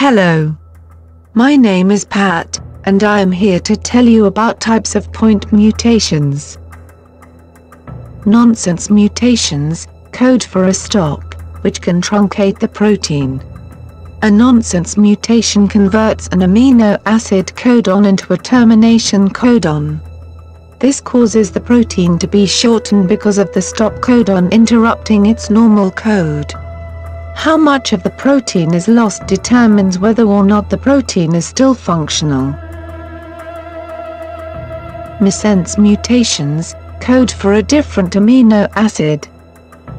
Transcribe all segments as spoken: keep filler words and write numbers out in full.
Hello. My name is Pat, and I am here to tell you about types of point mutations. Nonsense mutations, code for a stop, which can truncate the protein. A nonsense mutation converts an amino acid codon into a termination codon. This causes the protein to be shortened because of the stop codon interrupting its normal code. How much of the protein is lost determines whether or not the protein is still functional. Missense mutations, code for a different amino acid.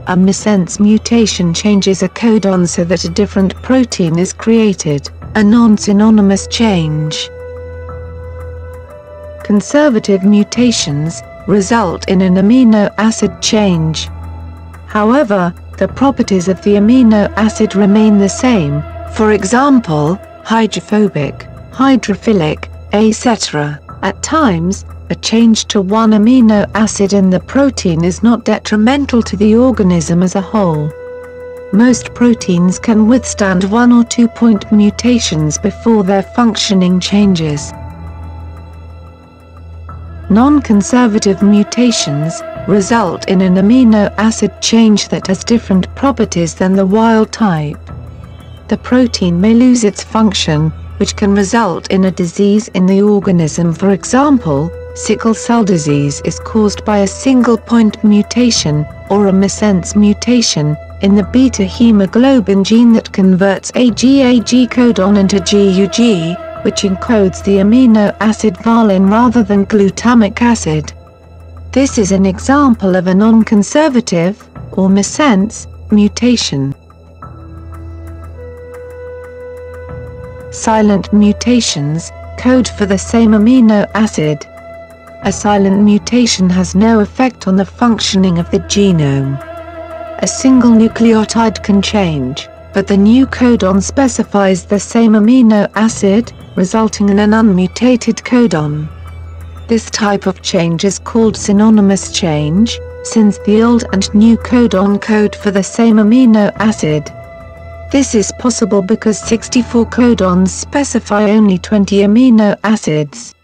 A missense mutation changes a codon so that a different protein is created, a non-synonymous change. Conservative mutations result in an amino acid change. However, the properties of the amino acid remain the same, for example, hydrophobic, hydrophilic, et cetera. At times, a change to one amino acid in the protein is not detrimental to the organism as a whole. Most proteins can withstand one or two point mutations before their functioning changes. Non-conservative mutations result in an amino acid change that has different properties than the wild type. The protein may lose its function, which can result in a disease in the organism. For example, sickle cell disease is caused by a single point mutation, or a missense mutation, in the beta hemoglobin gene that converts a G A G codon into G U G, which encodes the amino acid valine rather than glutamic acid. This is an example of a non-conservative, or missense, mutation. Silent mutations, code for the same amino acid. A silent mutation has no effect on the functioning of the genome. A single nucleotide can change, but the new codon specifies the same amino acid, resulting in an unmutated codon. This type of change is called synonymous change, since the old and new codon code for the same amino acid. This is possible because sixty-four codons specify only twenty amino acids.